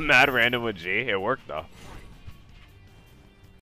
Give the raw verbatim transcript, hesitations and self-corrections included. I'm mad random with G. It worked though.